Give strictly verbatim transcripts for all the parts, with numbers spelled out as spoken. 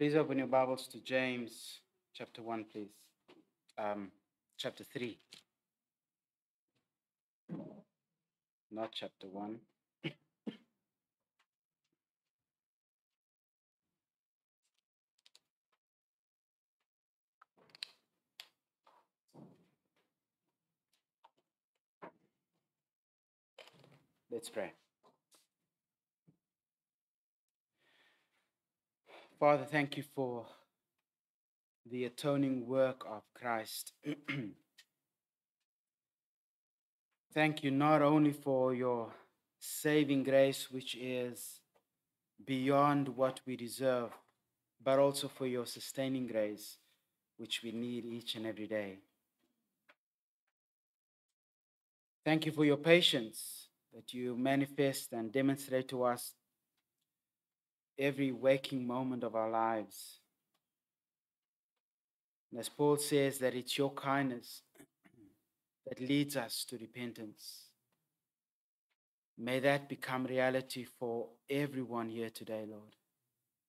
Please open your Bibles to James chapter one, please. Um, chapter three. Not chapter one. Let's pray. Father, thank you for the atoning work of Christ. Thank you not only for your saving grace, which is beyond what we deserve, but also for your sustaining grace, which we need each and every day. Thank you for your patience that you manifest and demonstrate to us every waking moment of our lives. And as Paul says, that it's your kindness that leads us to repentance. May that become reality for everyone here today, Lord,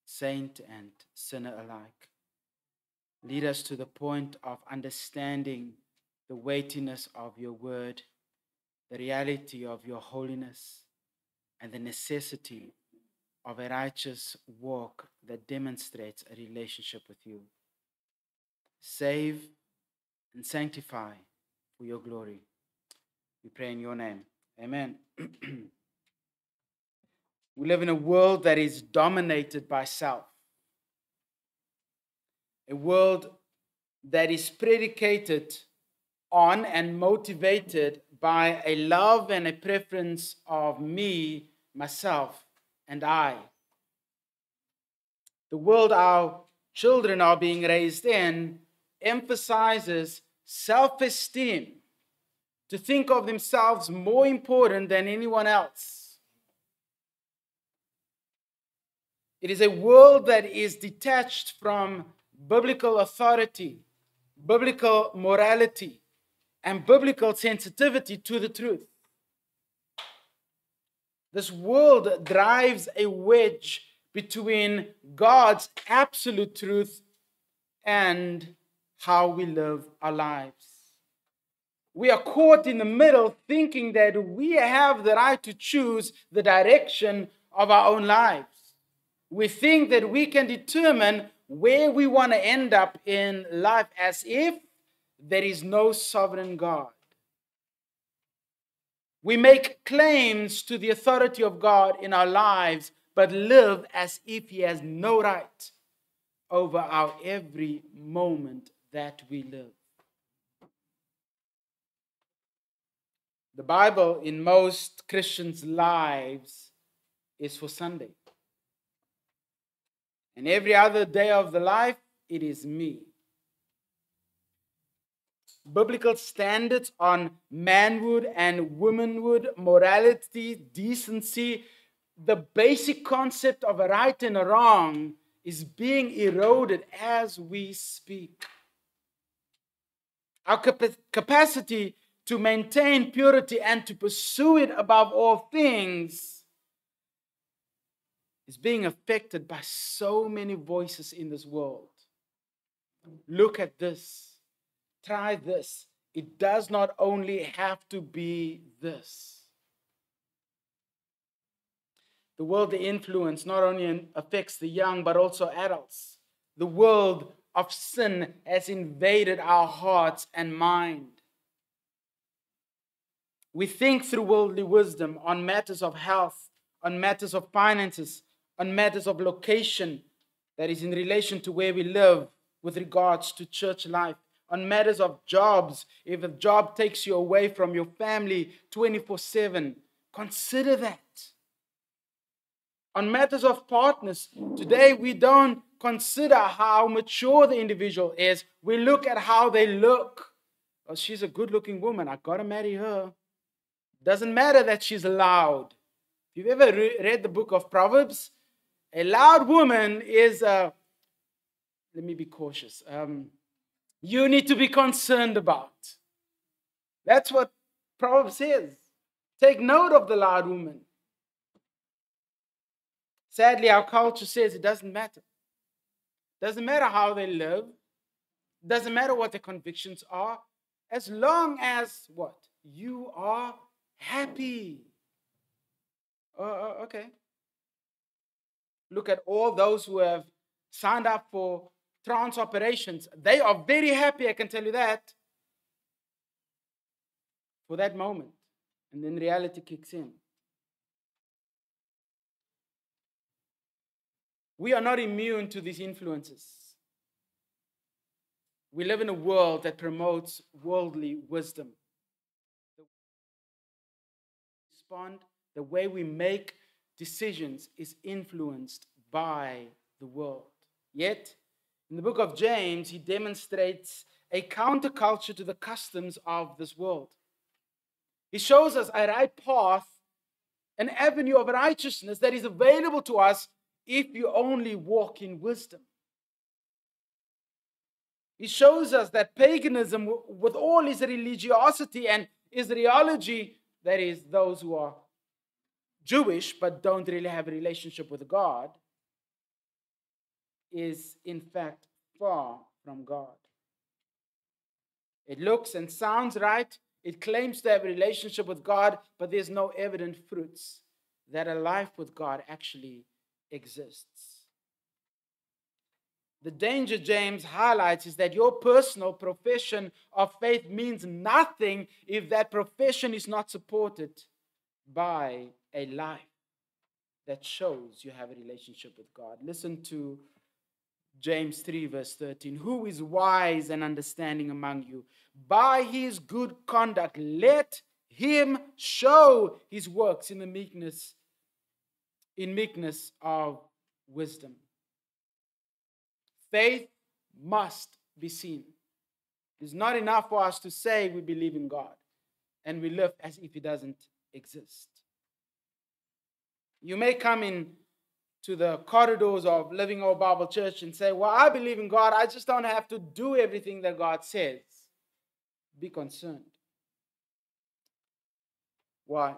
saint and sinner alike. Lead us to the point of understanding the weightiness of your word, the reality of your holiness, and the necessity of a righteous walk that demonstrates a relationship with you. Save and sanctify for your glory. We pray in your name. Amen. We live in a world that is dominated by self, a world that is predicated on and motivated by a love and a preference of me, myself, and I. The world our children are being raised in emphasizes self-esteem, to think of themselves more important than anyone else. It is a world that is detached from biblical authority, biblical morality, and biblical sensitivity to the truth. This world drives a wedge between God's absolute truth and how we live our lives. We are caught in the middle, thinking that we have the right to choose the direction of our own lives. We think that we can determine where we want to end up in life, as if there is no sovereign God. We make claims to the authority of God in our lives, but live as if he has no right over our every moment that we live. The Bible in most Christians' lives is for Sunday. And every other day of the life, it is me. Biblical standards on manhood and womanhood, morality, decency, the basic concept of a right and a wrong is being eroded as we speak. Our cap- capacity to maintain purity and to pursue it above all things is being affected by so many voices in this world. Look at this. Try this. It does not only have to be this. The worldly influence not only affects the young, but also adults. The world of sin has invaded our hearts and mind. We think through worldly wisdom on matters of health, on matters of finances, on matters of location, that is in relation to where we live with regards to church life, on matters of jobs. If a job takes you away from your family twenty-four seven, consider that. On matters of partners, today we don't consider how mature the individual is. We look at how they look. Oh, she's a good-looking woman. I gotta marry her. Doesn't matter that she's loud. If you've ever re- read the book of Proverbs, a loud woman is a... Let me be cautious. Um... You need to be concerned about. That's what Proverbs says. Take note of the loud woman. Sadly, our culture says it doesn't matter. Doesn't matter how they live. Doesn't matter what their convictions are. As long as what? You are happy. Oh, okay. Look at all those who have signed up for trans operations. They are very happy, I can tell you that. For that moment. And then reality kicks in. We are not immune to these influences. We live in a world that promotes worldly wisdom. The way we respond, the way we make decisions is influenced by the world. Yet, in the book of James, he demonstrates a counterculture to the customs of this world. He shows us a right path, an avenue of righteousness that is available to us if you only walk in wisdom. He shows us that paganism, with all its religiosity and Israelology, that is, those who are Jewish but don't really have a relationship with God, is in fact far from God. It looks and sounds right. It claims to have a relationship with God, but there's no evident fruits that a life with God actually exists. The danger James highlights is that your personal profession of faith means nothing if that profession is not supported by a life that shows you have a relationship with God. Listen to James three, verse thirteen, who is wise and understanding among you? By his good conduct, let him show his works in the meekness, in meekness of wisdom. Faith must be seen. It's not enough for us to say we believe in God and we live as if he doesn't exist. You may come in to the corridors of Living Old Bible Church and say, well, I believe in God. I just don't have to do everything that God says. Be concerned. Why?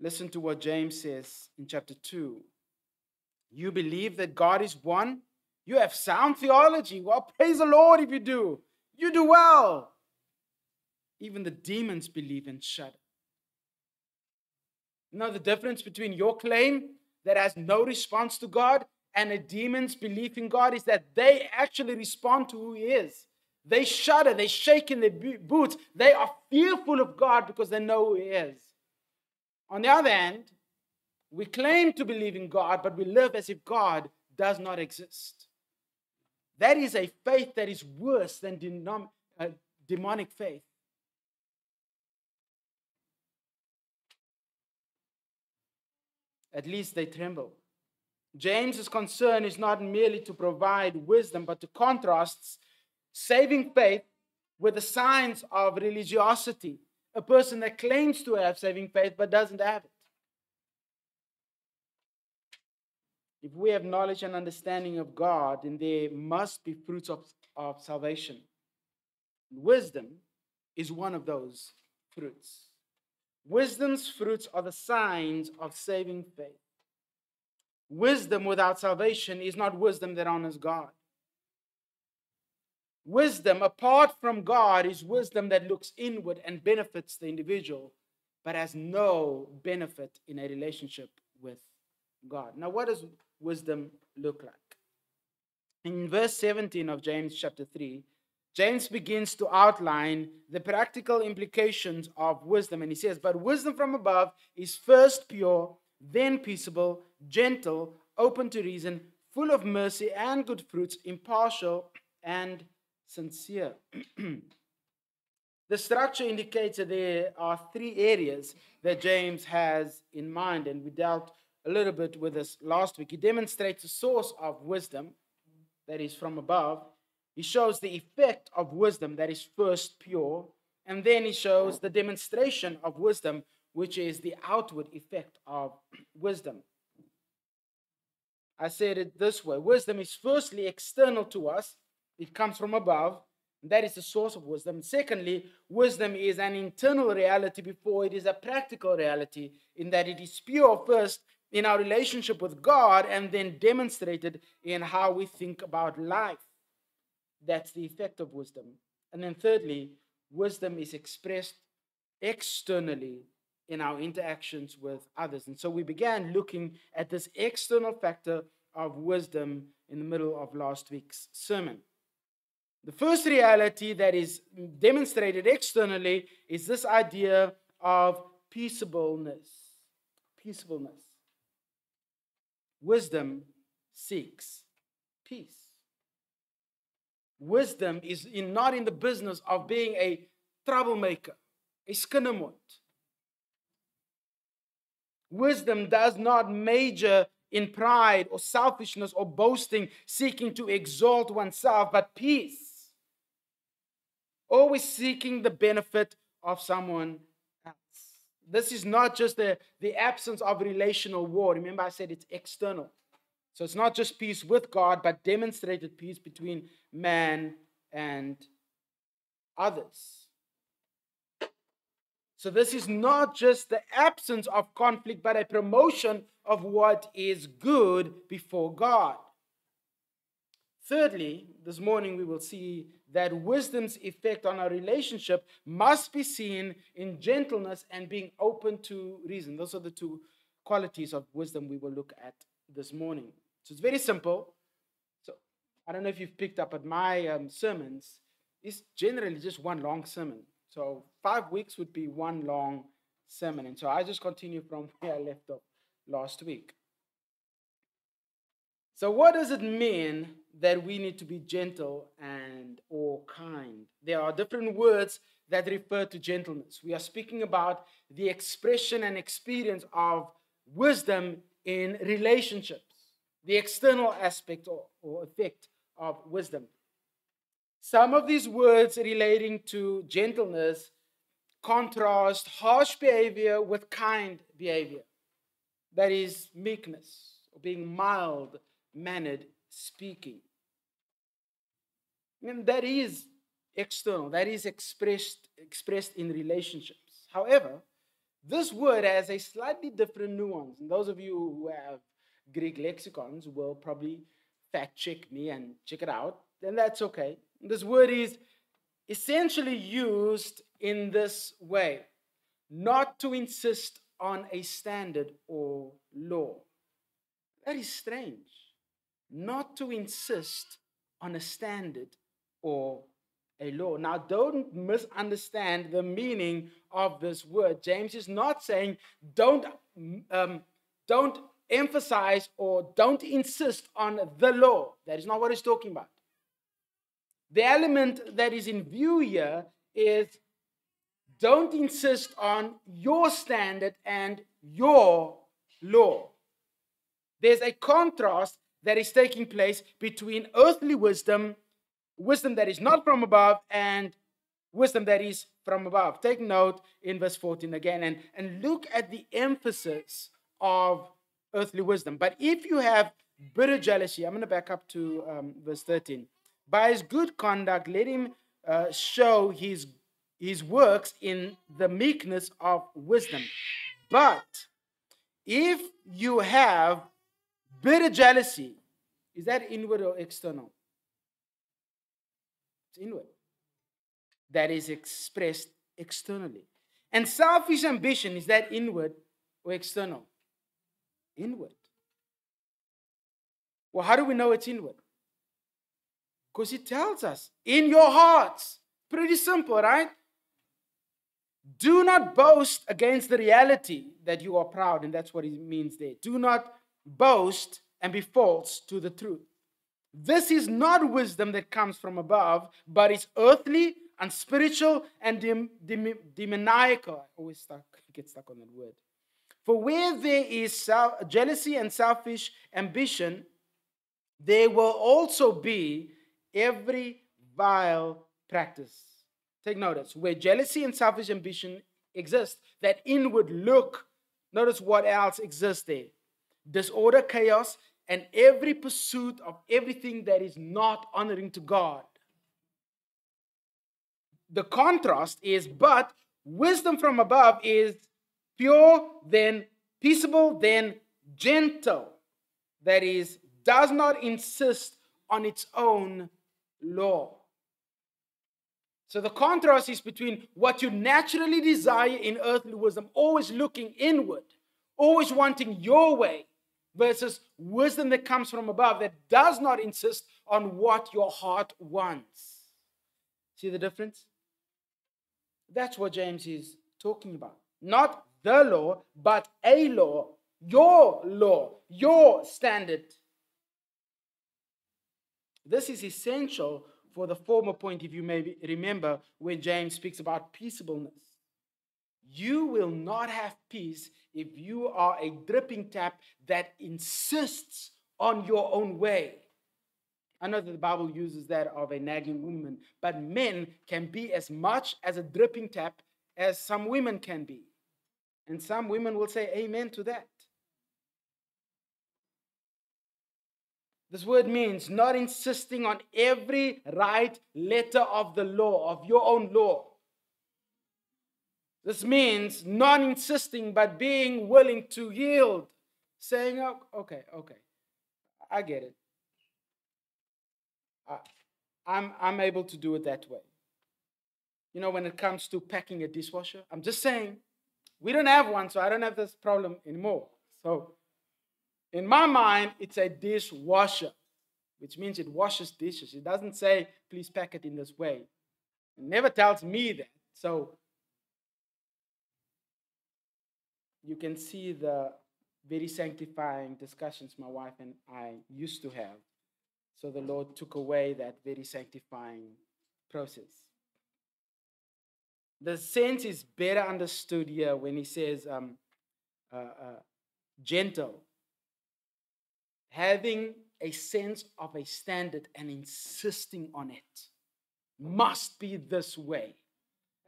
Listen to what James says in chapter two. You believe that God is one? You have sound theology. Well, praise the Lord if you do. You do well. Even the demons believe and shudder. You know the difference between your claim that has no response to God and a demon's belief in God is that they actually respond to who he is. They shudder, they shake in their boots, they are fearful of God because they know who he is. On the other hand, we claim to believe in God, but we live as if God does not exist. That is a faith that is worse than denom- uh, demonic faith. At least they tremble. James's concern is not merely to provide wisdom, but to contrast saving faith with the signs of religiosity. A person that claims to have saving faith but doesn't have it. If we have knowledge and understanding of God, then there must be fruits of, of salvation. Wisdom is one of those fruits. Wisdom's fruits are the signs of saving faith. Wisdom without salvation is not wisdom that honors God. Wisdom apart from God is wisdom that looks inward and benefits the individual, but has no benefit in a relationship with God. Now, what does wisdom look like? In verse seventeen of James chapter three, James begins to outline the practical implications of wisdom. And he says, but wisdom from above is first pure, then peaceable, gentle, open to reason, full of mercy and good fruits, impartial and sincere. The structure indicates that there are three areas that James has in mind. And we dealt a little bit with this last week. He demonstrates the source of wisdom that is from above. He shows the effect of wisdom that is first pure, and then he shows the demonstration of wisdom, which is the outward effect of wisdom. I said it this way. Wisdom is firstly external to us. It comes from above. That is the source of wisdom. Secondly, wisdom is an internal reality before it is a practical reality, in that it is pure first in our relationship with God and then demonstrated in how we think about life. That's the effect of wisdom. And then thirdly, wisdom is expressed externally in our interactions with others. And so we began looking at this external factor of wisdom in the middle of last week's sermon. The first reality that is demonstrated externally is this idea of peaceableness. Peaceableness. Wisdom seeks peace. Wisdom is in, not in the business of being a troublemaker, a skinnermont. Wisdom does not major in pride or selfishness or boasting, seeking to exalt oneself, but peace. Always seeking the benefit of someone else. This is not just the, the absence of relational war. Remember I said it's external. So it's not just peace with God, but demonstrated peace between man and others. So this is not just the absence of conflict, but a promotion of what is good before God. Thirdly, this morning we will see that wisdom's effect on our relationship must be seen in gentleness and being open to reason. Those are the two qualities of wisdom we will look at this morning. So it's very simple. So I don't know if you've picked up, but my um, sermons is generally just one long sermon. So five weeks would be one long sermon. And so I just continue from where I left off last week. So what does it mean that we need to be gentle and or kind? There are different words that refer to gentleness. We are speaking about the expression and experience of wisdom in relationships, the external aspect or, or effect of wisdom. Some of these words relating to gentleness contrast harsh behavior with kind behavior. That is meekness, or being mild-mannered speaking. And that is external, that is expressed, expressed in relationships. However, this word has a slightly different nuance. And those of you who have Greek lexicons will probably fact-check me and check it out. Then that's okay. This word is essentially used in this way, not to insist on a standard or law. That is strange. Not to insist on a standard or a law. Now, don't misunderstand the meaning of this word. James is not saying don't, um, don't emphasize or don't insist on the law. That is not what he's talking about. The element that is in view here is don't insist on your standard and your law. There's a contrast that is taking place between earthly wisdom, wisdom that is not from above, and wisdom that is from above. Take note in verse fourteen again and, and look at the emphasis of earthly wisdom. But if you have bitter jealousy, I'm going to back up to um, verse thirteen. By his good conduct, let him uh, show his good His works in the meekness of wisdom. But if you have bitter jealousy, is that inward or external? It's inward. That is expressed externally. And selfish ambition, is that inward or external? Inward. Well, how do we know it's inward? Because it tells us, in your hearts. Pretty simple, right? Do not boast against the reality that you are proud, and that's what it means there. Do not boast and be false to the truth. This is not wisdom that comes from above, but it's earthly, unspiritual, and dem dem demoniacal. I always stuck, get stuck on that word. For where there is jealousy and selfish ambition, there will also be every vile practice. Take notice, where jealousy and selfish ambition exist, that inward look, notice what else exists there. Disorder, chaos, and every pursuit of everything that is not honoring to God. The contrast is, but wisdom from above is pure, then peaceable, then gentle, that is, does not insist on its own law. So the contrast is between what you naturally desire in earthly wisdom, always looking inward, always wanting your way, versus wisdom that comes from above that does not insist on what your heart wants. See the difference? That's what James is talking about. Not the law, but a law, your law, your standard. This is essential for the former point, if you may remember, when James speaks about peaceableness. You will not have peace if you are a dripping tap that insists on your own way. I know that the Bible uses that of a nagging woman, but men can be as much as a dripping tap as some women can be. And some women will say amen to that. This word means not insisting on every right letter of the law, of your own law. This means not insisting, but being willing to yield, saying, oh, okay, okay, I get it. I, I'm, I'm able to do it that way. You know, when it comes to packing a dishwasher, I'm just saying, we don't have one, so I don't have this problem anymore. So, in my mind, it's a dishwasher, which means it washes dishes. It doesn't say, please pack it in this way. It never tells me that. So you can see the very sanctifying discussions my wife and I used to have. So the Lord took away that very sanctifying process. The sense is better understood here when he says um, uh, uh, gentle. Having a sense of a standard and insisting on it. Must be this way.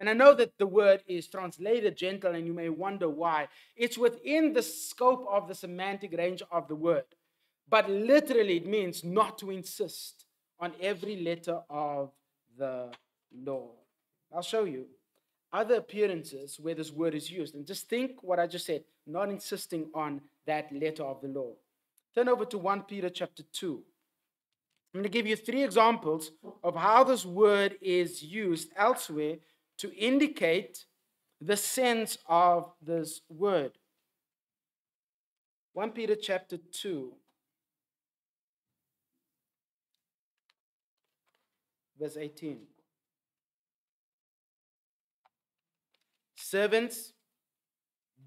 And I know that the word is translated gentle, and you may wonder why. It's within the scope of the semantic range of the word. But literally, it means not to insist on every letter of the law. I'll show you other appearances where this word is used. And just think what I just said, not insisting on that letter of the law. Turn over to First Peter chapter two. I'm going to give you three examples of how this word is used elsewhere to indicate the sense of this word. First Peter chapter two. Verse eighteen. Servants,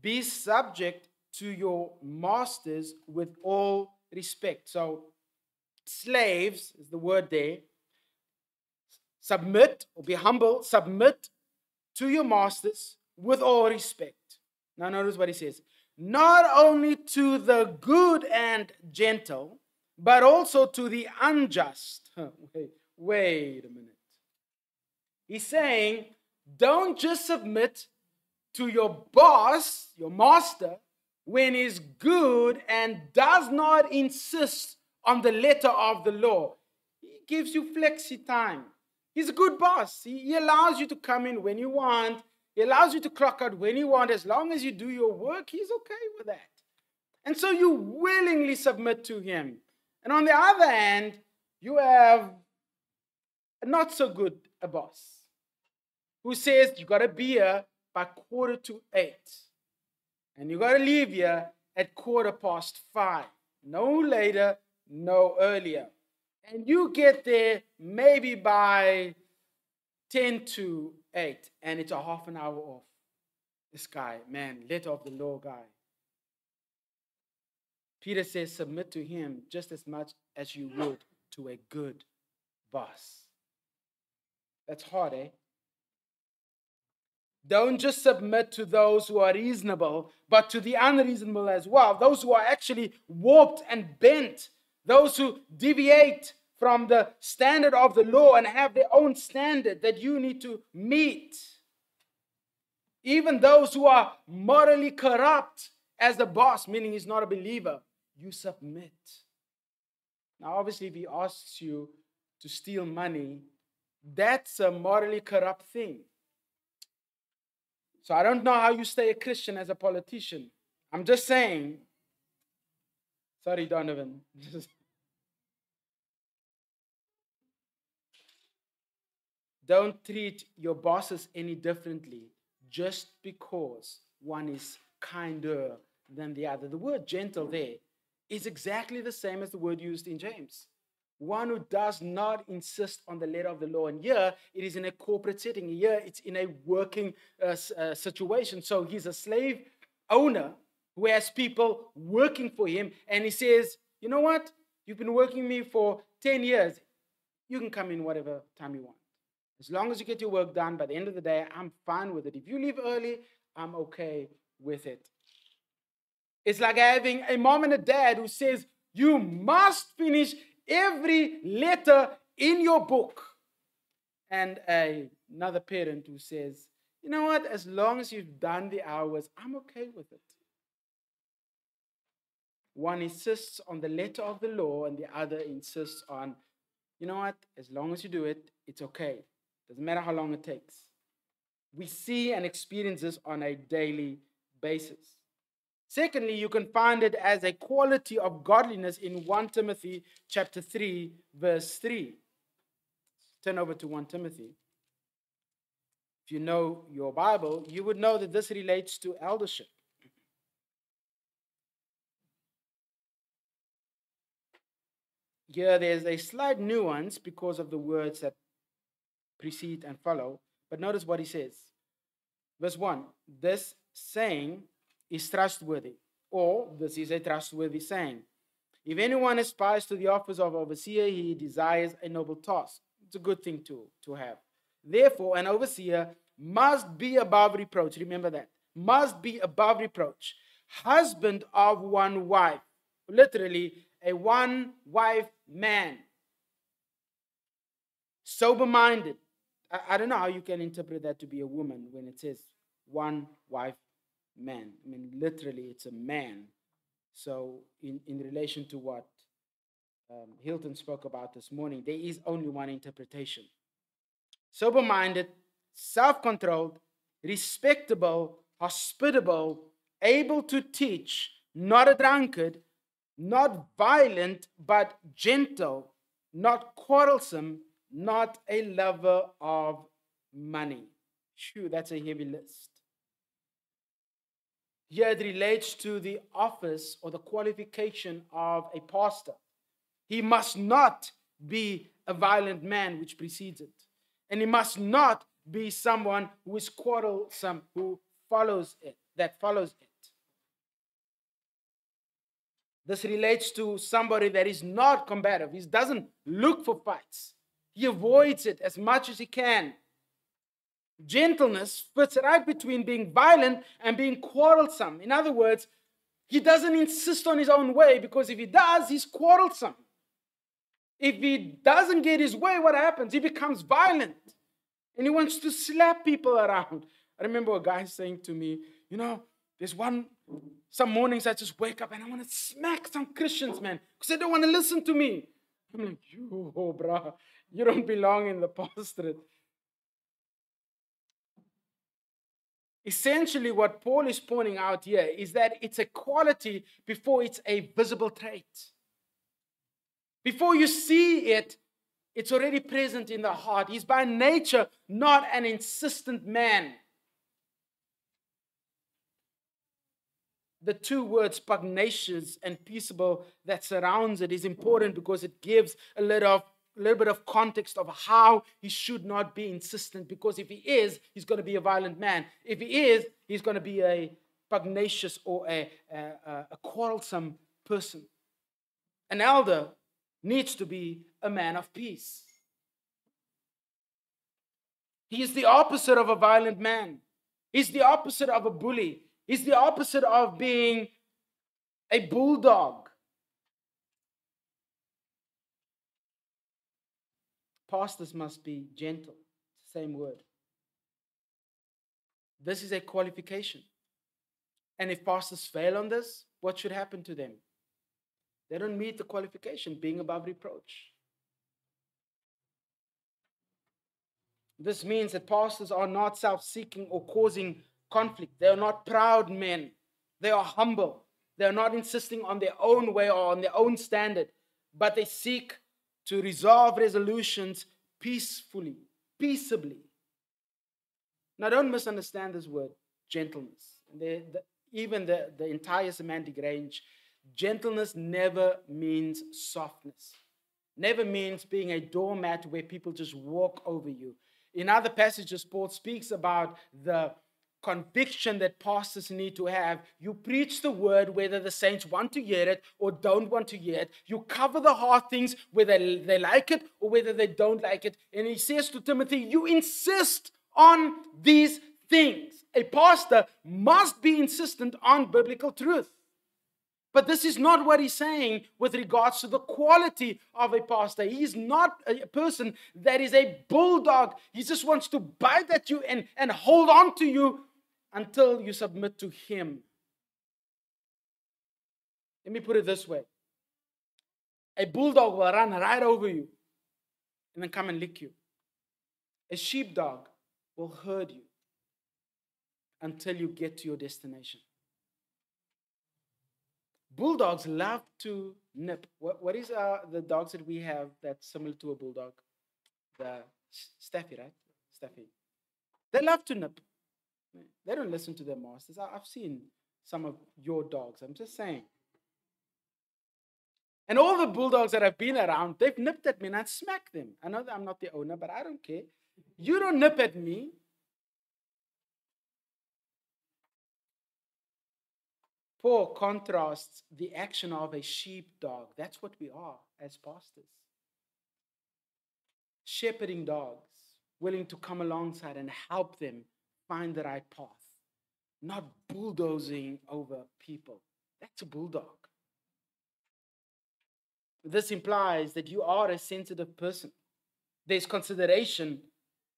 be subject to your masters with all respect. So, slaves is the word there. Submit, or be humble, submit to your masters with all respect. Now, notice what he says. Not only to the good and gentle, but also to the unjust. Wait, wait a minute. He's saying, don't just submit to your boss, your master, when he's good and does not insist on the letter of the law. He gives you flexi time. He's a good boss. He, he allows you to come in when you want. He allows you to clock out when you want. As long as you do your work, he's okay with that. And so you willingly submit to him. And on the other hand, you have not so good a boss who says you got to be here by quarter to eight. And you got to leave here at quarter past five. No later, no earlier. And you get there maybe by ten to eight. And it's a half an hour off. This guy, man, letter of the law guy. Peter says, submit to him just as much as you would to a good boss. That's hard, eh? Don't just submit to those who are reasonable, but to the unreasonable as well. Those who are actually warped and bent. Those who deviate from the standard of the law and have their own standard that you need to meet. Even those who are morally corrupt as the boss, meaning he's not a believer, you submit. Now, obviously, if he asks you to steal money, that's a morally corrupt thing. So I don't know how you stay a Christian as a politician. I'm just saying, Sorry, Donovan. Don't treat your bosses any differently just because one is kinder than the other. The word gentle there is exactly the same as the word used in James. One who does not insist on the letter of the law. And here, it is in a corporate setting. Here, it's in a working uh, uh, situation. So he's a slave owner who has people working for him. And he says, you know what? You've been working me for ten years. You can come in whatever time you want. As long as you get your work done, by the end of the day, I'm fine with it. If you leave early, I'm okay with it. It's like having a mom and a dad who says, you must finish every letter in your book. And a, another parent who says, you know what, as long as you've done the hours, I'm okay with it. One insists on the letter of the law and the other insists on, you know what, as long as you do it, it's okay. Doesn't matter how long it takes. We see and experience this on a daily basis. Secondly, you can find it as a quality of godliness in First Timothy chapter three, verse three. Turn over to First Timothy. If you know your Bible, you would know that this relates to eldership. Here, there's a slight nuance because of the words that precede and follow. But notice what he says. Verse one, this saying is trustworthy, or this is a trustworthy saying. If anyone aspires to the office of overseer, he desires a noble task. It's a good thing to, to have. Therefore, an overseer must be above reproach. Remember that. Must be above reproach. Husband of one wife. Literally, a one-wife man. Sober-minded. I, I don't know how you can interpret that to be a woman when it says one-wife man. I mean, literally, it's a man. So in, in relation to what um, Hilton spoke about this morning, there is only one interpretation. Sober-minded, self-controlled, respectable, hospitable, able to teach, not a drunkard, not violent, but gentle, not quarrelsome, not a lover of money. Phew, that's a heavy list. Here it relates to the office or the qualification of a pastor. He must not be a violent man, which precedes it. And he must not be someone who is quarrelsome, who follows it, that follows it. This relates to somebody that is not combative. He doesn't look for fights. He avoids it as much as he can. Gentleness fits right between being violent and being quarrelsome. In other words, he doesn't insist on his own way, because if he does, he's quarrelsome. If he doesn't get his way, what happens? He becomes violent and he wants to slap people around. I remember a guy saying to me, you know, there's one, some mornings I just wake up and I want to smack some Christians, man, because they don't want to listen to me. I'm like, yo, brah, you don't belong in the pastorate. Essentially, what Paul is pointing out here is that it's a quality before it's a visible trait. Before you see it, it's already present in the heart. He's by nature not an insistent man. The two words, pugnacious and peaceable, that surrounds it is important because it gives a little of little bit of context of how he should not be insistent, because if he is, he's going to be a violent man. If he is, he's going to be a pugnacious or a, a, a quarrelsome person. An elder needs to be a man of peace. He is the opposite of a violent man. He's the opposite of a bully. He's the opposite of being a bulldog. Pastors must be gentle. It's the same word. This is a qualification. And if pastors fail on this, what should happen to them? They don't meet the qualification, being above reproach. This means that pastors are not self-seeking or causing conflict. They are not proud men. They are humble. They're not insisting on their own way or on their own standard, but they seek to resolve resolutions peacefully, peaceably. Now, don't misunderstand this word, gentleness. The, the, even the, the entire semantic range, gentleness never means softness. Never means being a doormat where people just walk over you. In other passages, Paul speaks about the conviction that pastors need to have. You preach the word whether the saints want to hear it or don't want to hear it. You cover the hard things whether they like it or whether they don't like it. And he says to Timothy, you insist on these things. A pastor must be insistent on biblical truth. But this is not what he's saying with regards to the quality of a pastor. He is not a person that is a bulldog. He just wants to bite at you and, and hold on to you until you submit to him. Let me put it this way. A bulldog will run right over you and then come and lick you. A sheepdog will herd you until you get to your destination. Bulldogs love to nip. What, what is uh, the dogs that we have that's similar to a bulldog? The Staffy, right? Staffy. They love to nip. They don't listen to their masters. I've seen some of your dogs. I'm just saying. And all the bulldogs that I've been around, they've nipped at me and I smack them. I know that I'm not the owner, but I don't care. You don't nip at me. Paul contrasts the action of a sheepdog. That's what we are as pastors. Shepherding dogs, willing to come alongside and help them find the right path. Not bulldozing over people. That's a bulldog. This implies that you are a sensitive person. There's consideration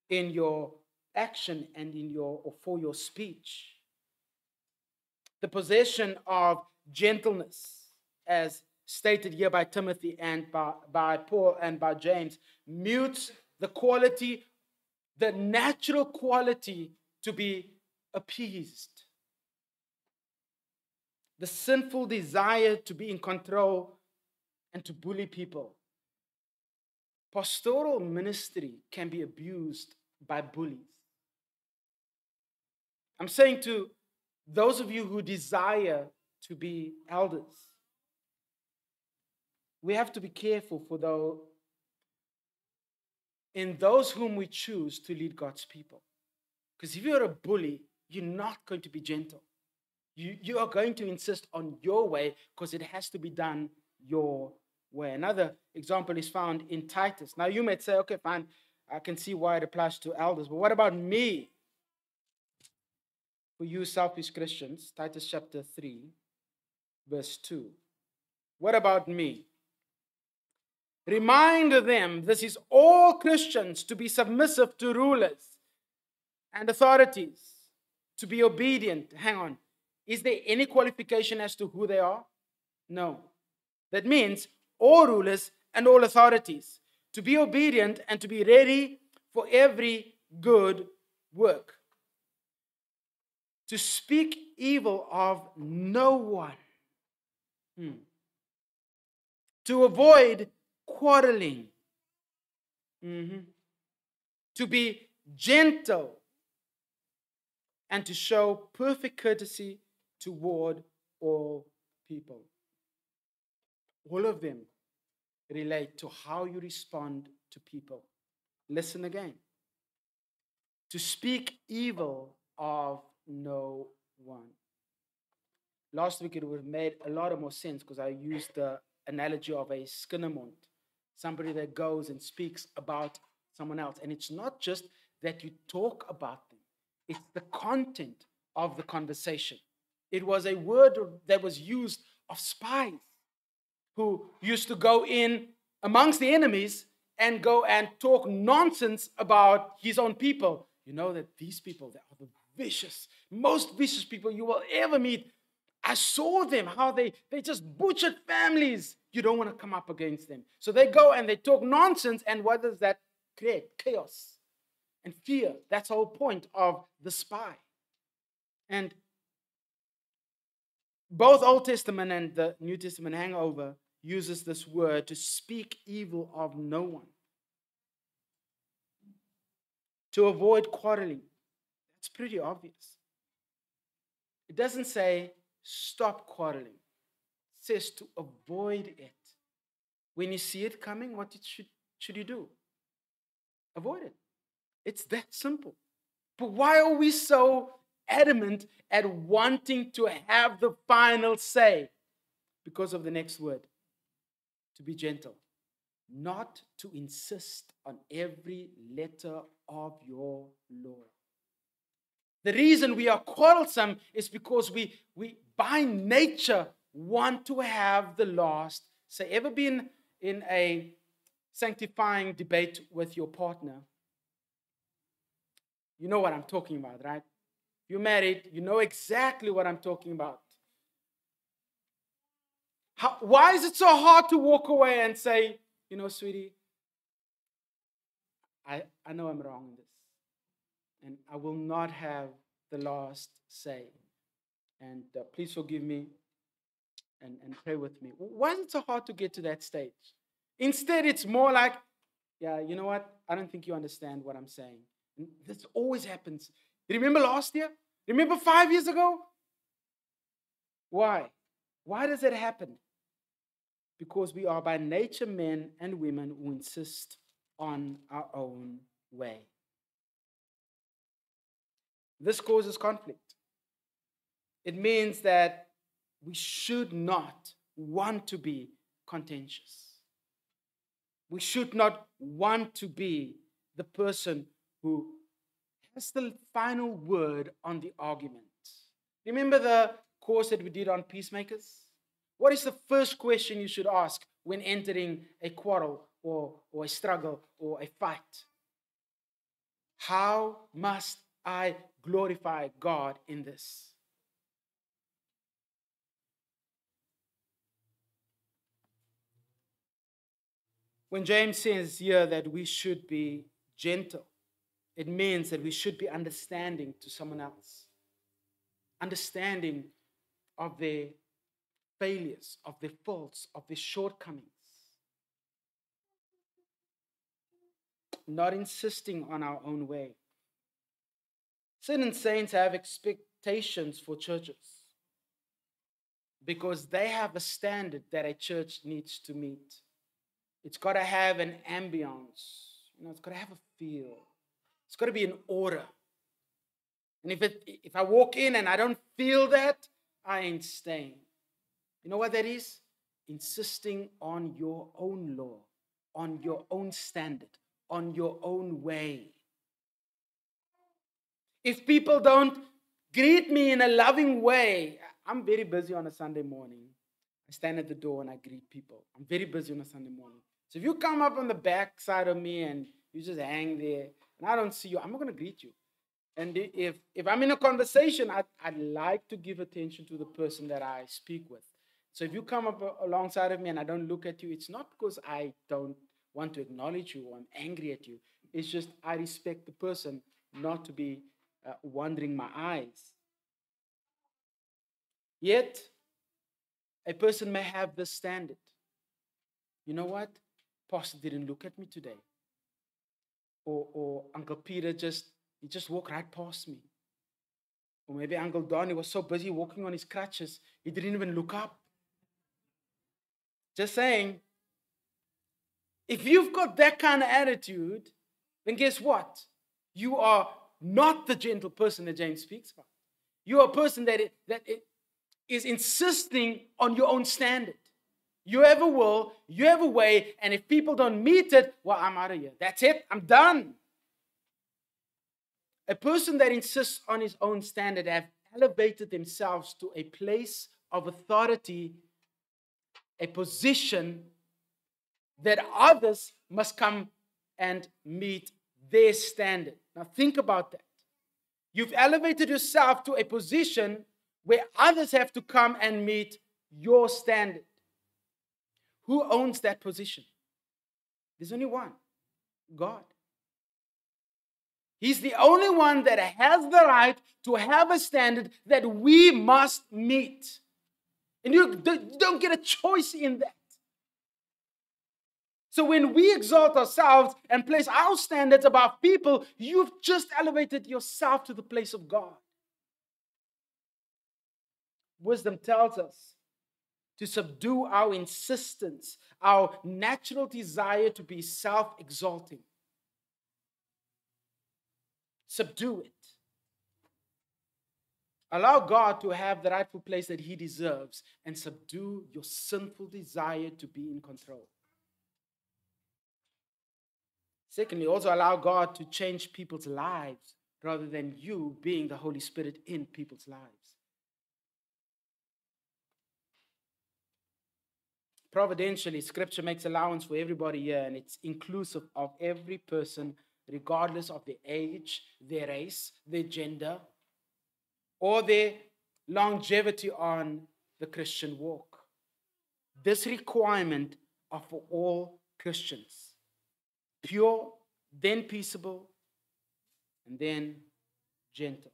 in your action and in your or for your speech. The possession of gentleness, as stated here by Timothy and by, by Paul and by James, mutes the quality, the natural quality to be appeased. The sinful desire to be in control and to bully people. Pastoral ministry can be abused by bullies. I'm saying to those of you who desire to be elders, we have to be careful for those in those whom we choose to lead God's people. Because if you're a bully, you're not going to be gentle. You, you are going to insist on your way because it has to be done your way. Another example is found in Titus. Now you might say, okay, fine, I can see why it applies to elders, but what about me? For you selfish Christians, Titus chapter three, verse two. What about me? Remind them, this is all Christians, to be submissive to rulers and authorities, to be obedient. Hang on. Is there any qualification as to who they are? No. That means all rulers and all authorities, to be obedient and to be ready for every good work. To speak evil of no one. Hmm. To avoid quarreling. Mm-hmm. To be gentle. And to show perfect courtesy toward all people. All of them relate to how you respond to people. Listen again. To speak evil of no one. Last week it would have made a lot of more sense because I used the analogy of a skinamont, somebody that goes and speaks about someone else. And it's not just that you talk about them, it's the content of the conversation. It was a word that was used of spies who used to go in amongst the enemies and go and talk nonsense about his own people. You know that these people, they are the vicious, most vicious people you will ever meet. I saw them, how they, they just butchered families. You don't want to come up against them. So they go and they talk nonsense, and what does that create? Chaos and fear. That's the whole point of the spy. And Both Old Testament and the New Testament hangover uses this word to speak evil of no one. To avoid quarreling. It's pretty obvious. It doesn't say stop quarreling. It says to avoid it. When you see it coming, what should, should you do? Avoid it. It's that simple. But why are we so adamant at wanting to have the final say? Because of the next word. To be gentle. Not to insist on every letter of your law. The reason we are quarrelsome is because we, we by nature want to have the last say. Ever been in a sanctifying debate with your partner? You know what I'm talking about, right? You're married, you know exactly what I'm talking about. How, why is it so hard to walk away and say, you know, sweetie, I, I know I'm wrong in this. And I will not have the last say. And uh, please forgive me and, and pray with me. Why is it so hard to get to that stage? Instead, it's more like, yeah, you know what? I don't think you understand what I'm saying. And this always happens. Remember last year? Remember five years ago? Why? Why does it happen? Because we are by nature men and women who insist on our own way. This causes conflict. It means that we should not want to be contentious. We should not want to be the person who has the final word on the argument. Remember the course that we did on peacemakers? What is the first question you should ask when entering a quarrel or, or a struggle or a fight? How must I glorify God in this? When James says here that we should be gentle, it means that we should be understanding to someone else. Understanding of their failures, of their faults, of their shortcomings. Not insisting on our own way. Sin and saints have expectations for churches because they have a standard that a church needs to meet. It's got to have an ambience. You know, it's got to have a feel. It's got to be an aura. And if, it, if I walk in and I don't feel that, I ain't staying. You know what that is? Insisting on your own law, on your own standard, on your own way. If people don't greet me in a loving way, I'm very busy on a Sunday morning. I stand at the door and I greet people. I'm very busy on a Sunday morning. So if you come up on the back side of me and you just hang there and I don't see you, I'm not going to greet you. And if, if I'm in a conversation, I'd, I'd like to give attention to the person that I speak with. So if you come up alongside of me and I don't look at you, it's not because I don't want to acknowledge you or I'm angry at you. It's just I respect the person not to be Uh, wandering my eyes. Yet, a person may have this standard. You know what? Pastor didn't look at me today. Or, or Uncle Peter just, he just walked right past me. Or maybe Uncle Donnie was so busy walking on his crutches, he didn't even look up. Just saying, if you've got that kind of attitude, then guess what? You are not the gentle person that James speaks about. You're a person that, it, that it is insisting on your own standard. You have a will, you have a way, and if people don't meet it, well, I'm out of here. That's it, I'm done. A person that insists on his own standard have elevated themselves to a place of authority, a position that others must come and meet their standard. Now think about that. You've elevated yourself to a position where others have to come and meet your standard. Who owns that position? There's only one, God. He's the only one that has the right to have a standard that we must meet. And you don't get a choice in that. So when we exalt ourselves and place our standards above people, you've just elevated yourself to the place of God. Wisdom tells us to subdue our insistence, our natural desire to be self-exalting. Subdue it. Allow God to have the rightful place that he deserves and subdue your sinful desire to be in control. Secondly, also allow God to change people's lives rather than you being the Holy Spirit in people's lives. Providentially, Scripture makes allowance for everybody here, and it's inclusive of every person, regardless of their age, their race, their gender, or their longevity on the Christian walk. This requirement are for all Christians. Pure, then peaceable, and then gentle.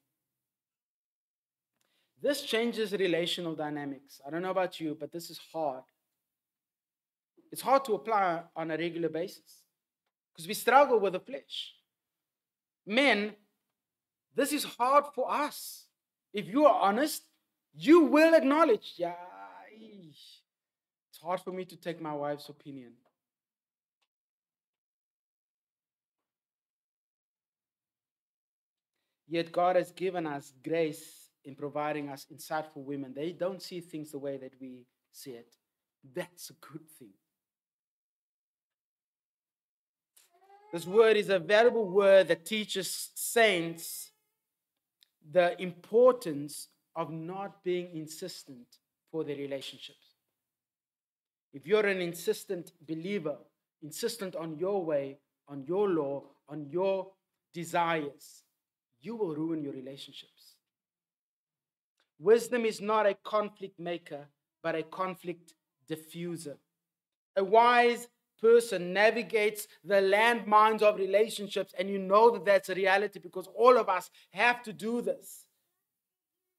This changes relational dynamics. I don't know about you, but this is hard. It's hard to apply on a regular basis because we struggle with the flesh. Men, this is hard for us. If you are honest, you will acknowledge, yeah, it's hard for me to take my wife's opinion. Yet God has given us grace in providing us insightful women. They don't see things the way that we see it. That's a good thing. This word is a valuable word that teaches saints the importance of not being insistent for the relationships. If you're an insistent believer, insistent on your way, on your law, on your desires, you will ruin your relationships. Wisdom is not a conflict maker, but a conflict diffuser. A wise person navigates the landmines of relationships, and you know that that's a reality because all of us have to do this.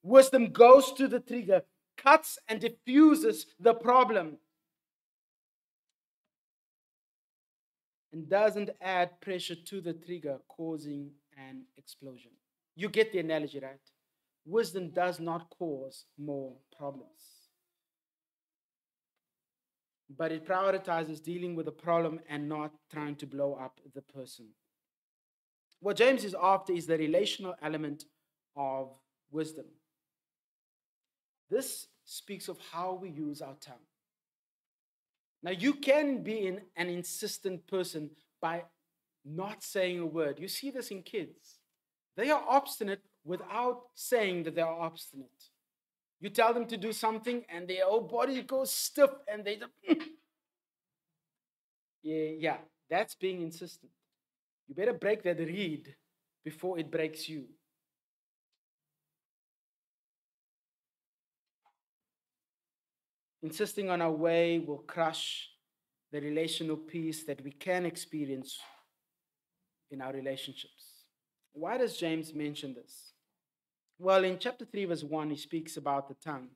Wisdom goes to the trigger, cuts and diffuses the problem, and doesn't add pressure to the trigger, causing an explosion. You get the analogy, right? Wisdom does not cause more problems, but it prioritizes dealing with the problem and not trying to blow up the person. What James is after is the relational element of wisdom. This speaks of how we use our tongue. Now, you can be in an insistent person by not saying a word. You see this in kids. They are obstinate without saying that they are obstinate. You tell them to do something, and their whole body goes stiff, and they just... yeah, yeah, that's being insistent. You better break that reed before it breaks you. Insisting on our way will crush the relational peace that we can experience in our relationships. Why does James mention this? Well, in chapter three, verse one, he speaks about the tongue,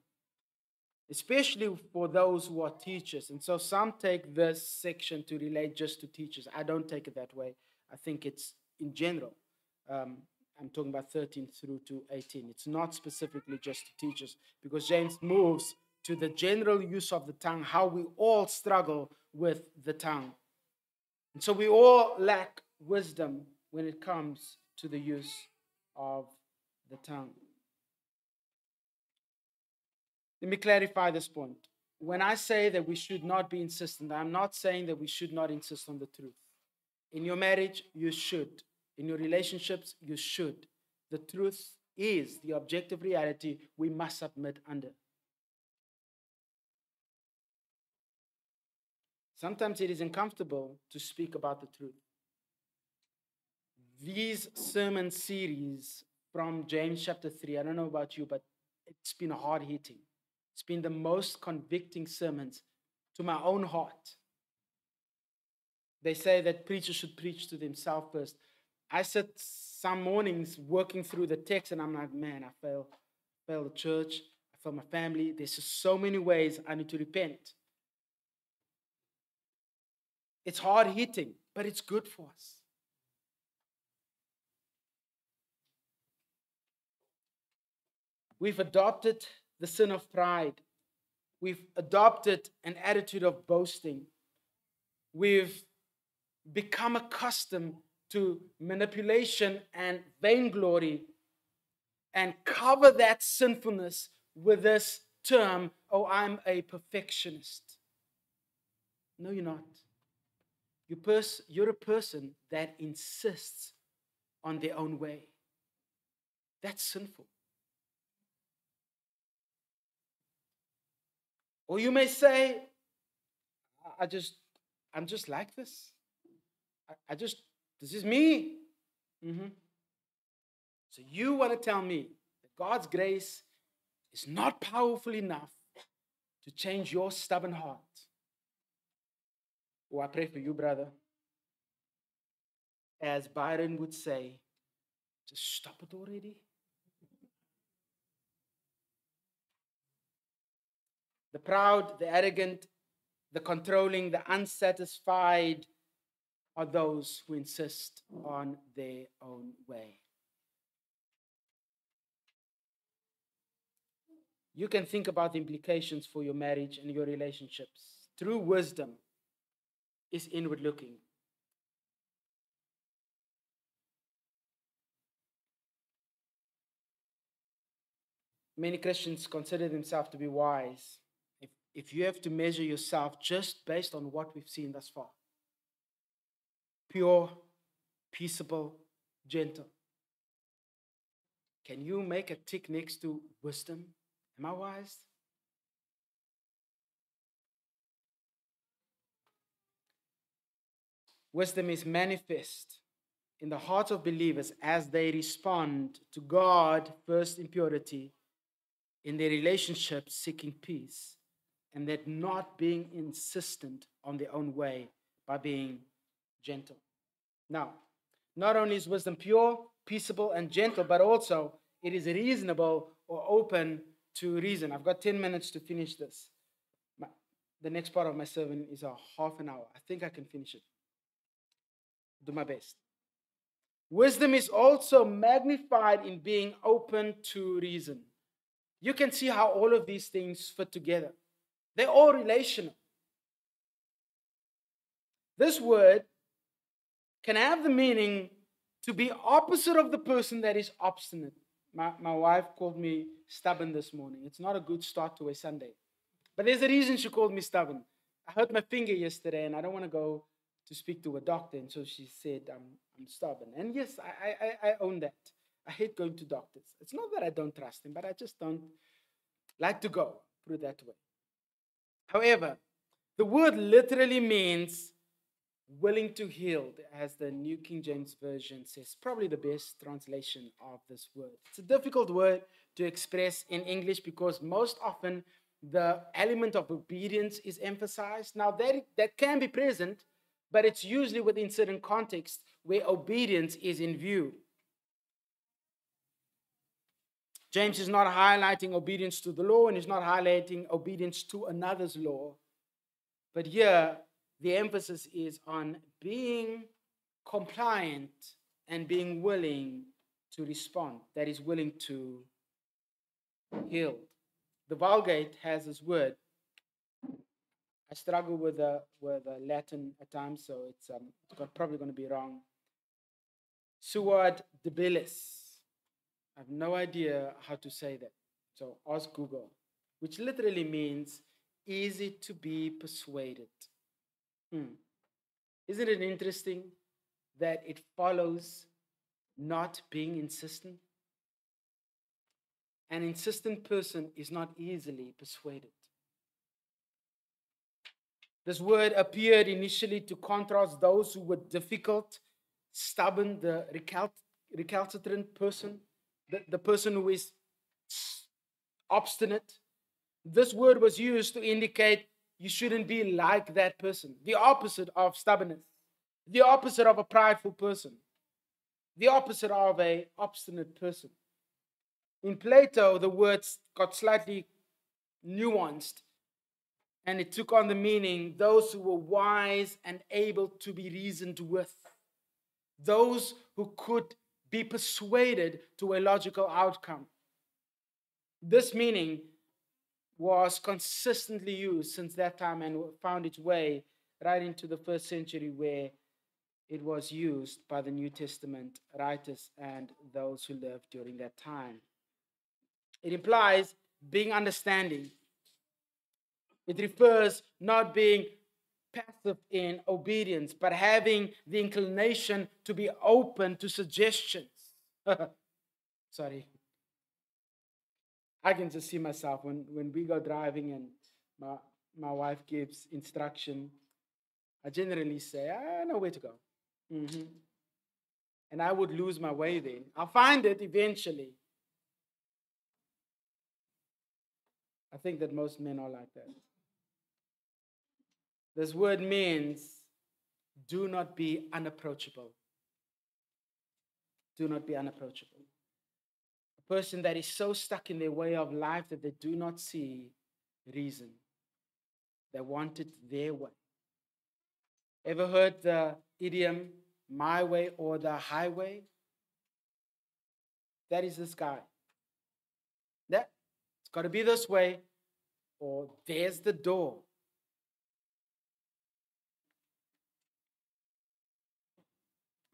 especially for those who are teachers. And so some take this section to relate just to teachers. I don't take it that way. I think it's in general. Um, I'm talking about thirteen through to eighteen. It's not specifically just to teachers because James moves to the general use of the tongue, how we all struggle with the tongue. And so we all lack wisdom when it comes to the use of the tongue. Let me clarify this point. When I say that we should not be insistent, I'm not saying that we should not insist on the truth. In your marriage, you should. In your relationships, you should. The truth is the objective reality we must submit under. Sometimes it is uncomfortable to speak about the truth. These sermon series from James chapter three. I don't know about you, but it's been hard-hitting. It's been the most convicting sermons to my own heart. They say that preachers should preach to themselves first. I sit some mornings working through the text, and I'm like, man, I fail, fail the church. I for my family. There's just so many ways I need to repent. It's hard-hitting, but it's good for us. We've adopted the sin of pride. We've adopted an attitude of boasting. We've become accustomed to manipulation and vainglory and cover that sinfulness with this term, oh, I'm a perfectionist. No, you're not. You're, pers- you're a person that insists on their own way. That's sinful. Or you may say, I just, I'm just like this. I, I just, this is me. Mm-hmm. So you want to tell me that God's grace is not powerful enough to change your stubborn heart. Oh, I pray for you, brother. As Byron would say, just stop it already. The proud, the arrogant, the controlling, the unsatisfied are those who insist on their own way. You can think about the implications for your marriage and your relationships. True wisdom is inward looking. Many Christians consider themselves to be wise. If, if you have to measure yourself just based on what we've seen thus far. Pure, peaceable, gentle. Can you make a tick next to wisdom? Am I wise? Wisdom is manifest in the hearts of believers as they respond to God first in purity, in their relationships seeking peace, and that not being insistent on their own way by being gentle. Now, not only is wisdom pure, peaceable, and gentle, but also it is reasonable or open to reason. I've got ten minutes to finish this. My, the next part of my sermon is a half an hour. I think I can finish it. Do my best. Wisdom is also magnified in being open to reason. You can see how all of these things fit together. They're all relational. This word can have the meaning to be opposite of the person that is obstinate. My, my wife called me stubborn this morning. It's not a good start to a Sunday. But there's a reason she called me stubborn. I hurt my finger yesterday, and I don't want to go to speak to a doctor. And so she said, I'm, I'm stubborn. And yes, I, I, I own that. I hate going to doctors. It's not that I don't trust them, but I just don't like to go through that way. However, the word literally means willing to heal, as the New King James Version says, probably the best translation of this word. It's a difficult word to express in English because most often the element of obedience is emphasized. Now, that, that can be present, but it's usually within certain contexts where obedience is in view. James is not highlighting obedience to the law, and he's not highlighting obedience to another's law. But here, the emphasis is on being compliant and being willing to respond, that is, willing to heal. The Vulgate has this word. I struggle with the, with the Latin at times, so it's um, probably going to be wrong. Suad debilis. I have no idea how to say that, so ask Google, which literally means easy to be persuaded. Hmm. Isn't it interesting that it follows not being insistent? An insistent person is not easily persuaded. This word appeared initially to contrast those who were difficult, stubborn, the recal- recalcitrant person, the, the person who is obstinate. This word was used to indicate you shouldn't be like that person. The opposite of stubbornness. The opposite of a prideful person. The opposite of an obstinate person. In Plato, the words got slightly nuanced, and it took on the meaning, those who were wise and able to be reasoned with, those who could be persuaded to a logical outcome. This meaning was consistently used since that time and found its way right into the first century, where it was used by the New Testament writers and those who lived during that time. It implies being understanding. It refers not being passive in obedience, but having the inclination to be open to suggestions. Sorry. I can just see myself when, when we go driving and my, my wife gives instruction, I generally say, I know where to go. Mm-hmm. And I would lose my way then. I'll find it eventually. I think that most men are like that. This word means do not be unapproachable. Do not be unapproachable. A person that is so stuck in their way of life that they do not see reason. They want it their way. Ever heard the idiom, my way or the highway? That is this guy. That, it's got to be this way, or there's the door.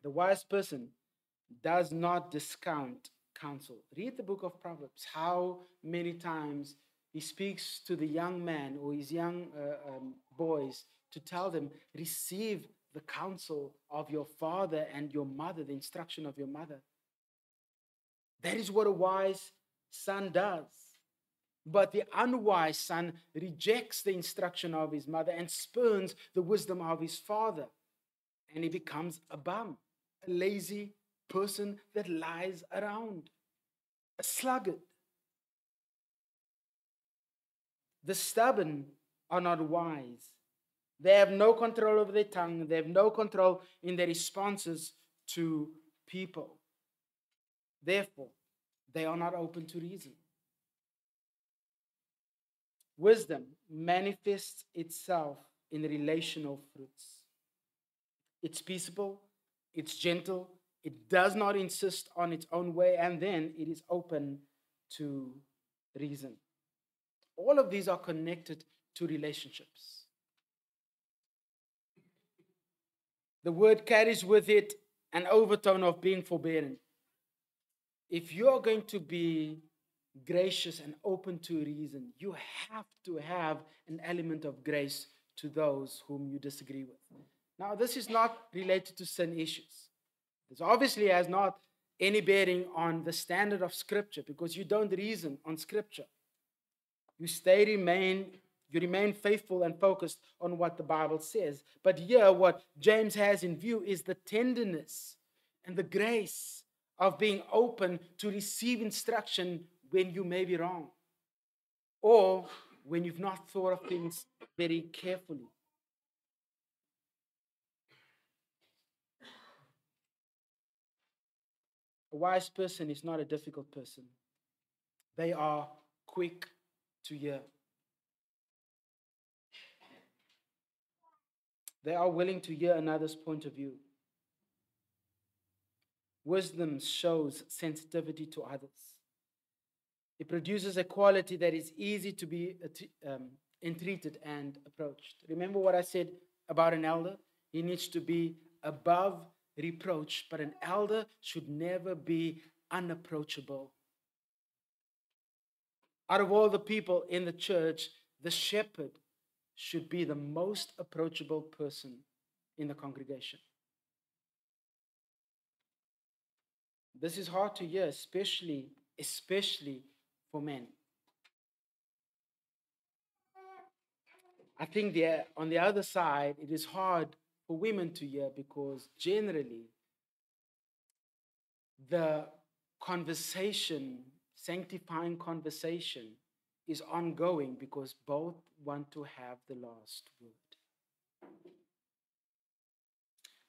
The wise person does not discount counsel. Read the book of Proverbs. How many times he speaks to the young man or his young uh, um, boys to tell them, receive the counsel of your father and your mother, the instruction of your mother. That is what a wise son does. But the unwise son rejects the instruction of his mother and spurns the wisdom of his father. And he becomes a bum. A lazy person that lies around, a sluggard. The stubborn are not wise. They have no control over their tongue. They have no control in their responses to people. Therefore, they are not open to reason. Wisdom manifests itself in relational fruits. It's peaceable. It's gentle, it does not insist on its own way, and then it is open to reason. All of these are connected to relationships. The word carries with it an overtone of being forbearing. If you're going to be gracious and open to reason, you have to have an element of grace to those whom you disagree with. Now, this is not related to sin issues. This obviously has not any bearing on the standard of Scripture, because you don't reason on Scripture. You stay remain, you remain faithful and focused on what the Bible says. But here, what James has in view is the tenderness and the grace of being open to receive instruction when you may be wrong, or when you've not thought of things very carefully. A wise person is not a difficult person. They are quick to hear. They are willing to hear another's point of view. Wisdom shows sensitivity to others. It produces a quality that is easy to be um, entreated and approached. Remember what I said about an elder? He needs to be above reproach, but an elder should never be unapproachable. Out of all the people in the church, the shepherd should be the most approachable person in the congregation. This is hard to hear, especially, especially for men. I think the, on the other side, it is hard for women to hear, because generally the conversation, sanctifying conversation, is ongoing because both want to have the last word.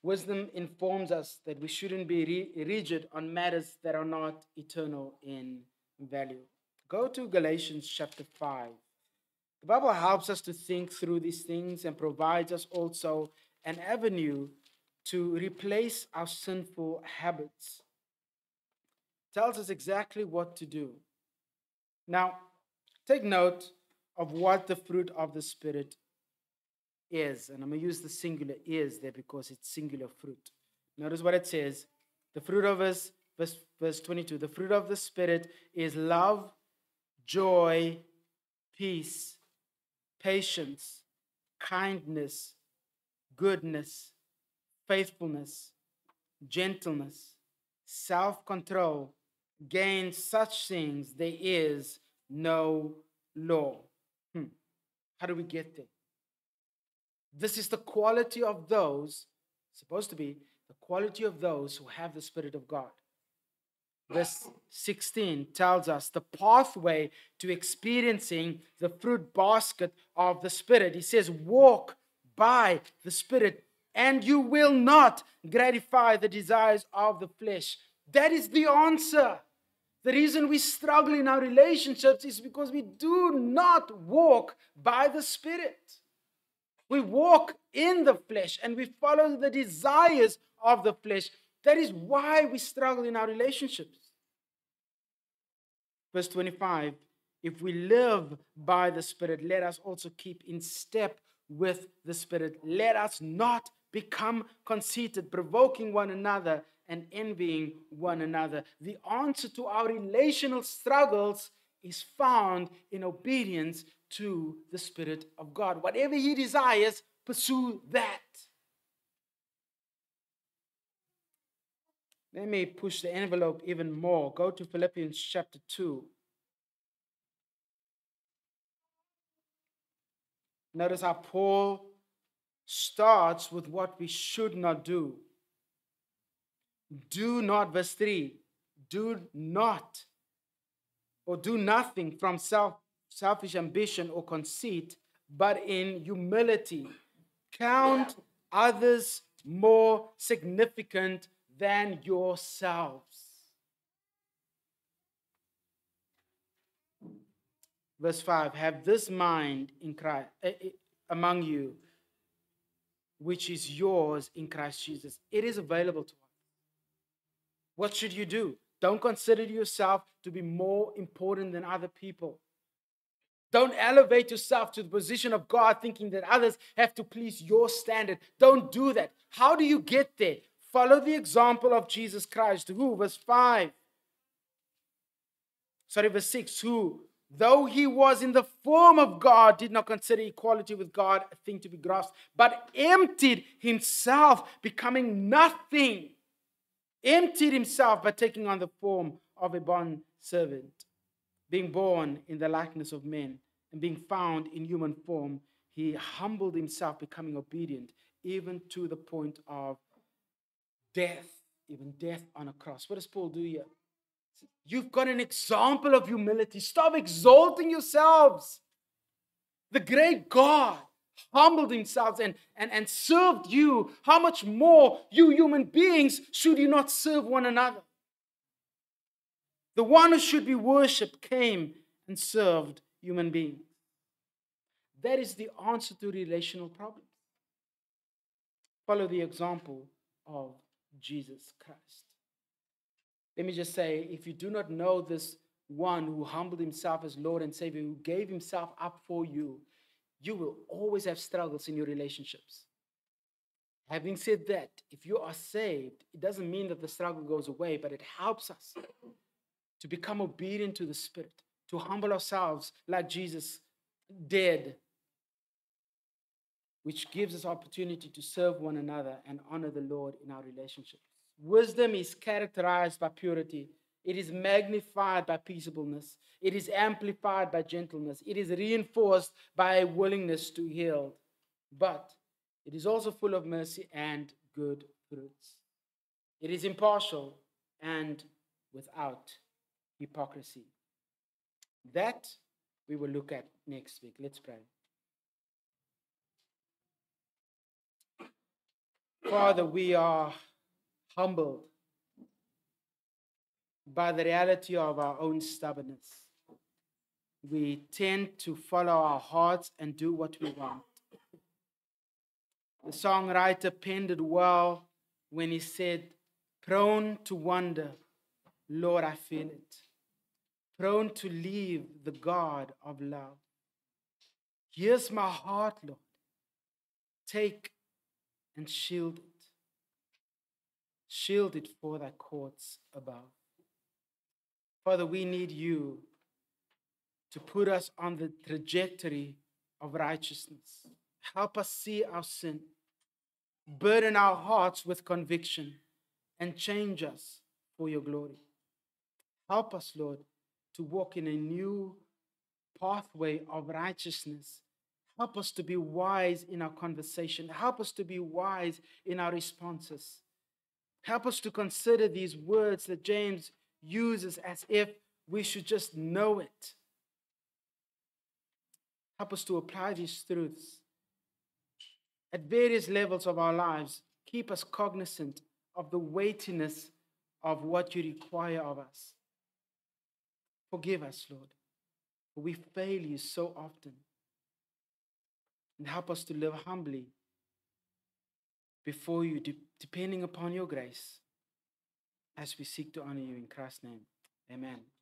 Wisdom informs us that we shouldn't be re- rigid on matters that are not eternal in value. Go to Galatians chapter five. The Bible helps us to think through these things and provides us also an avenue to replace our sinful habits. It tells us exactly what to do. Now, take note of what the fruit of the Spirit is. And I'm going to use the singular is there because it's singular fruit. Notice what it says. The fruit of us, verse, verse twenty-two, the fruit of the Spirit is love, joy, peace, patience, kindness, goodness, faithfulness, gentleness, self-control. Against such things there is no law. Hmm. How do we get there? This is the quality of those, supposed to be, the quality of those who have the Spirit of God. Verse sixteen tells us the pathway to experiencing the fruit basket of the Spirit. He says, walk by the Spirit, and you will not gratify the desires of the flesh. That is the answer. The reason we struggle in our relationships is because we do not walk by the Spirit. We walk in the flesh and we follow the desires of the flesh. That is why we struggle in our relationships. Verse twenty-five, if we live by the Spirit, let us also keep in step with the Spirit. Let us not become conceited, provoking one another and envying one another. The answer to our relational struggles is found in obedience to the Spirit of God. Whatever He desires, pursue that. Let me push the envelope even more. Go to Philippians chapter two. Notice how Paul starts with what we should not do. Do not, verse three, do not or do nothing from self, selfish ambition or conceit, but in humility, count others more significant than yourselves. Verse five, have this mind in Christ, uh, among you, which is yours in Christ Jesus. It is available to us. What should you do? Don't consider yourself to be more important than other people. Don't elevate yourself to the position of God, thinking that others have to please your standard. Don't do that. How do you get there? Follow the example of Jesus Christ, who, verse five, sorry, verse six, who, though he was in the form of God, did not consider equality with God a thing to be grasped, but emptied himself, becoming nothing. Emptied himself by taking on the form of a bond servant, being born in the likeness of men, and being found in human form, he humbled himself, becoming obedient, even to the point of death, even death on a cross. What does Paul do here? You've got an example of humility. Stop exalting yourselves. The great God humbled himself and, and, and served you. How much more, you human beings, should you not serve one another? The one who should be worshipped came and served human beings. That is the answer to relational problems. Follow the example of Jesus Christ. Let me just say, if you do not know this one who humbled himself as Lord and Savior, who gave himself up for you, you will always have struggles in your relationships. Having said that, if you are saved, it doesn't mean that the struggle goes away, but it helps us to become obedient to the Spirit, to humble ourselves like Jesus did, which gives us opportunity to serve one another and honor the Lord in our relationships. Wisdom is characterized by purity. It is magnified by peaceableness. It is amplified by gentleness. It is reinforced by a willingness to yield. But it is also full of mercy and good fruits. It is impartial and without hypocrisy. That we will look at next week. Let's pray. Father, we are humbled by the reality of our own stubbornness. we tend to follow our hearts and do what we want. The songwriter penned it well when he said, prone to wander, Lord, I feel it. Prone to leave the God of love. Here's my heart, Lord. Take and shield it. Shield it for thy courts above. Father, we need you to put us on the trajectory of righteousness. Help us see our sin. Burden our hearts with conviction and change us for your glory. Help us, Lord, to walk in a new pathway of righteousness. Help us to be wise in our conversation. Help us to be wise in our responses. Help us to consider these words that James uses as if we should just know it. Help us to apply these truths at various levels of our lives. Keep us cognizant of the weightiness of what you require of us. Forgive us, Lord, for we fail you so often. And help us to live humbly before you, de- depending upon your grace, as we seek to honor you in Christ's name. Amen.